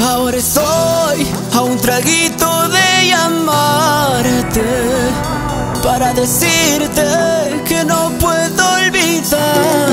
Ahora estoy a un traguito de llamarte para decirte que no puedo olvidar.